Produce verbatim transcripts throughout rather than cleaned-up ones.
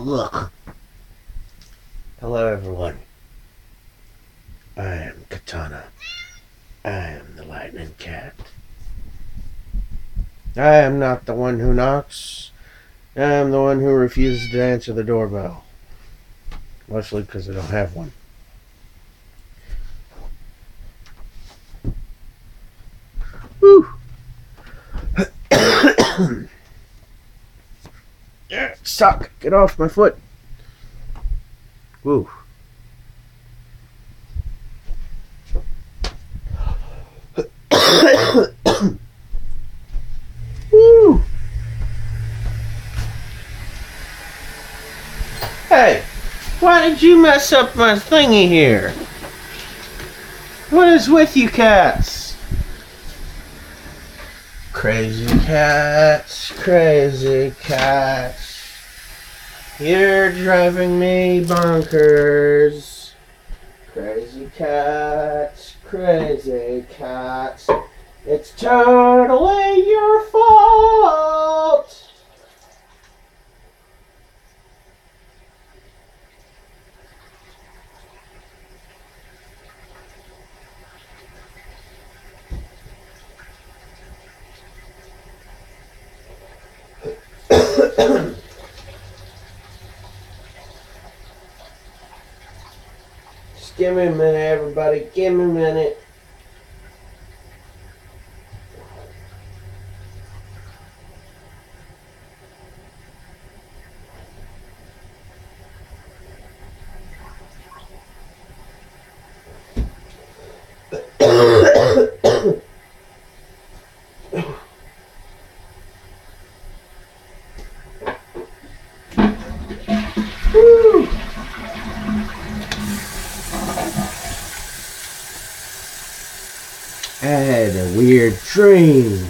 Look. Hello, everyone. I am Katana. I am the Lightning Cat. I am not the one who knocks. I am the one who refuses to answer the doorbell. Mostly because I don't have one. Woo! Yeah, suck! Get off my foot! Woo! Woo! Hey! Why did you mess up my thingy here? What is with you cats? Crazy cats, crazy cats. You're driving me bonkers. Crazy cats, crazy cats. It's totally your fault. Just give me a minute, everybody. Give me a minute. Dream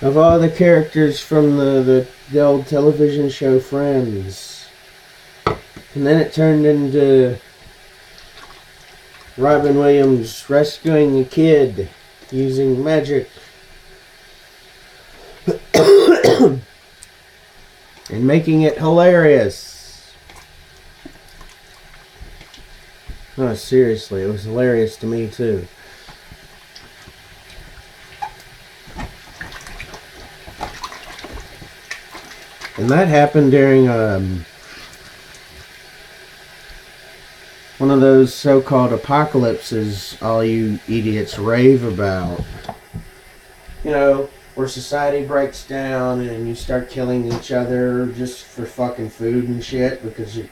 of all the characters from the, the, the old television show Friends, and then it turned into Robin Williams rescuing a kid using magic and making it hilarious. No, seriously, it was hilarious to me too. And that happened during um, one of those so-called apocalypses all you idiots rave about. You know, where society breaks down and you start killing each other just for fucking food and shit because you're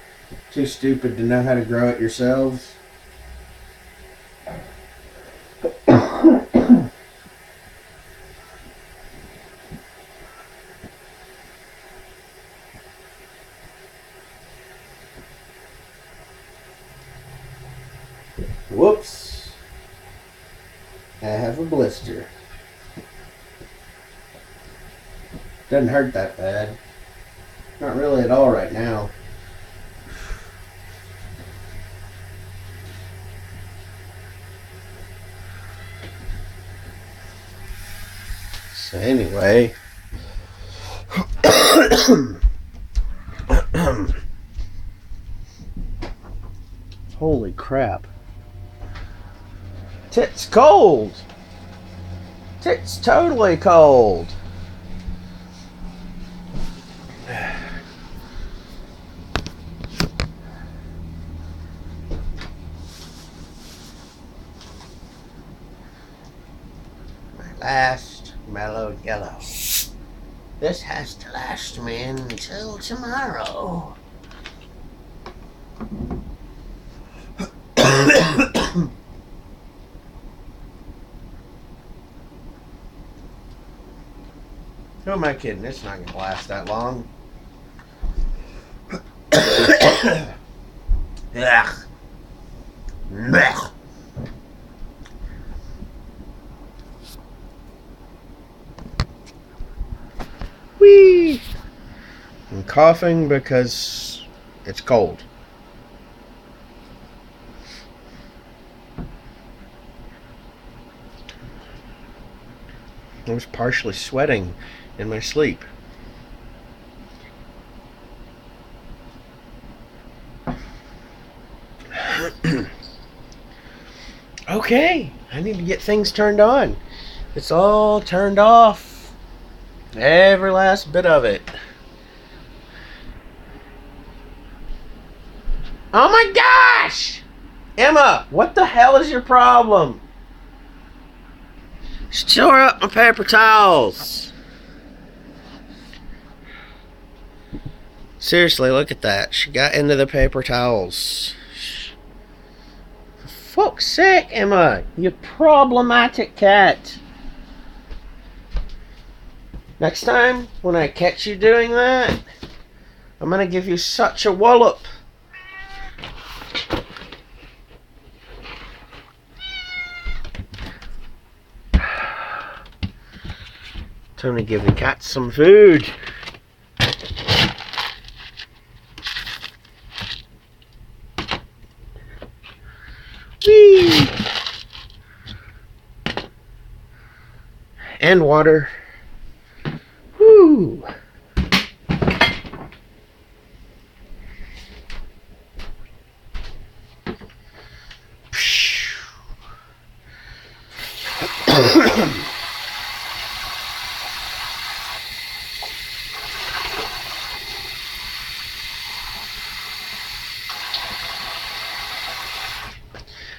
too stupid to know how to grow it yourselves. Whoops. I have a blister. Doesn't hurt that bad. Not really at all right now. So anyway. Holy crap. Tits cold. Tits totally cold. My last mellow yellow. This has to last me until tomorrow. Who am I kidding? It's not going to last that long. Whee! I'm coughing because it's cold. I was partially sweating in my sleep. Okay, I need to get things turned on. It's all turned off. Every last bit of it. Oh my gosh! Emma, what the hell is your problem? She tore up my paper towels. Seriously, look at that. She got into the paper towels. For fuck's sake, Emma, you problematic cat. Next time, when I catch you doing that, I'm gonna give you such a wallop. Time to give the cat some food. Whee! And water. Woo!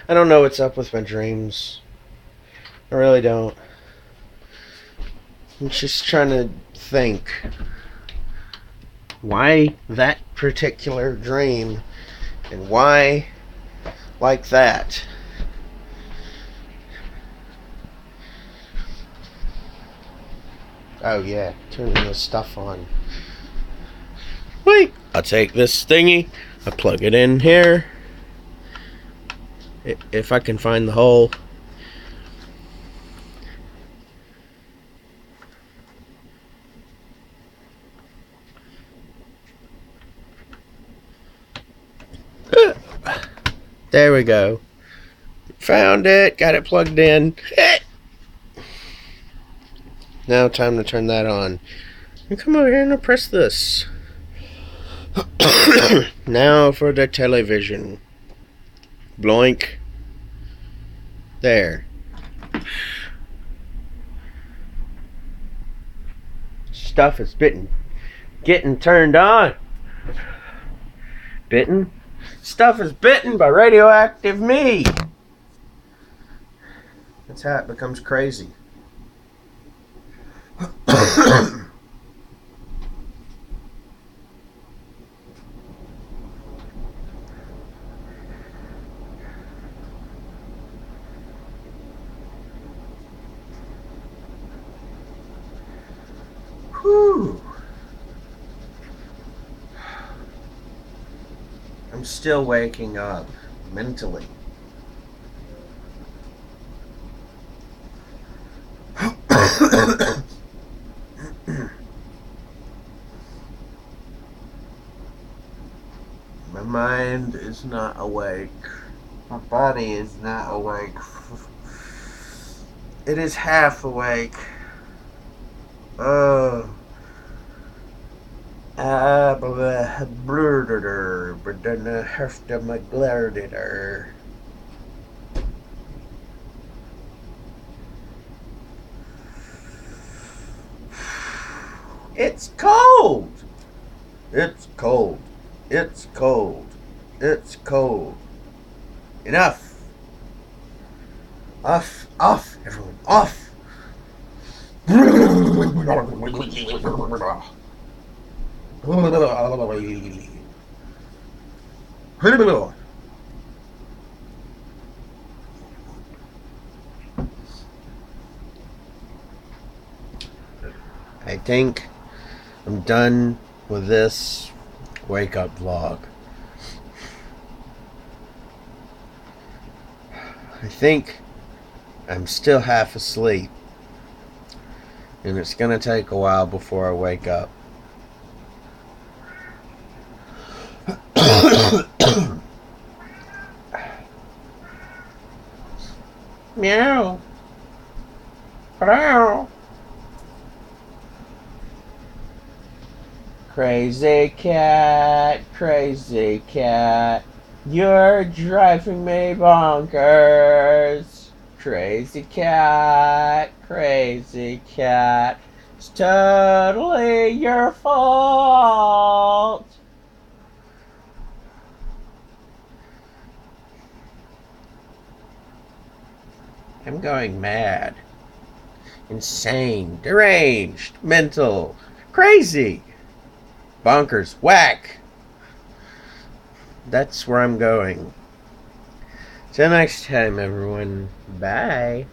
I don't know what's up with my dreams. I really don't. I'm just trying to think why that particular dream and why like that. Oh yeah, turning this stuff on. Wait, I'll take this thingy, I plug it in here. If I can find the hole. There we go. Found it. Got it plugged in. Now time to turn that on. You come over here and I'll press this. Now for the television. Bloink. There. Stuff is bitten. Getting turned on. Bitten? Stuff is bitten by radioactive me. That's how it becomes crazy. I'm still waking up mentally. My mind is not awake. My body is not awake. It is half awake. Oh. I blurted her, but then I have to my glared at her. It's cold! It's cold. It's cold. It's cold. Enough! Off, off, everyone, off! I think I'm done with this wake up vlog. I think I'm still half asleep, and it's gonna take a while before I wake up. Meow. Meow. Crazy cat, crazy cat. You're driving me bonkers. Crazy cat, crazy cat. It's totally your fault. I'm going mad. Insane, deranged, mental, crazy, bonkers, whack. That's where I'm going. Till next time, everyone. Bye.